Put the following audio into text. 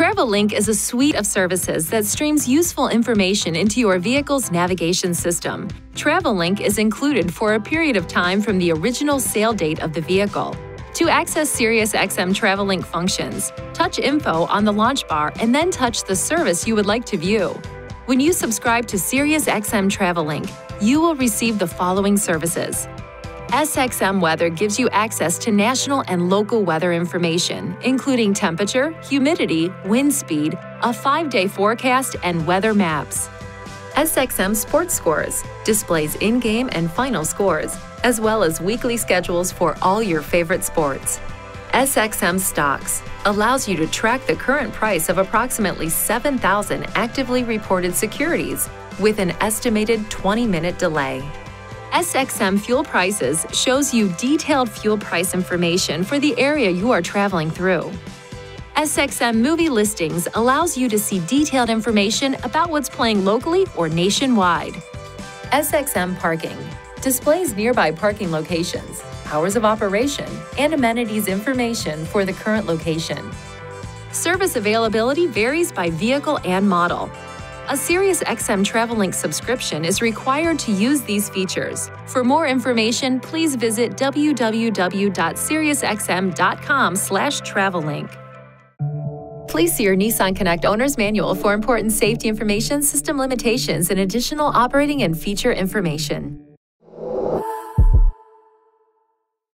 Travel Link is a suite of services that streams useful information into your vehicle's navigation system. Travel Link is included for a period of time from the original sale date of the vehicle. To access SiriusXM Travel Link functions, touch Info on the launch bar and then touch the service you would like to view. When you subscribe to SiriusXM Travel Link, you will receive the following services. SXM Weather gives you access to national and local weather information, including temperature, humidity, wind speed, a 5-day forecast, and weather maps. SXM Sports Scores displays in-game and final scores, as well as weekly schedules for all your favorite sports. SXM Stocks allows you to track the current price of approximately 7,000 actively reported securities with an estimated 20-minute delay. SXM Fuel Prices shows you detailed fuel price information for the area you are traveling through. SXM Movie Listings allows you to see detailed information about what's playing locally or nationwide. SXM Parking displays nearby parking locations, hours of operation, and amenities information for the current location. Service availability varies by vehicle and model. A SiriusXM Travel Link subscription is required to use these features. For more information, please visit www.SiriusXM.com/Travel Link. Please see your Nissan Connect Owner's Manual for important safety information, system limitations, and additional operating and feature information.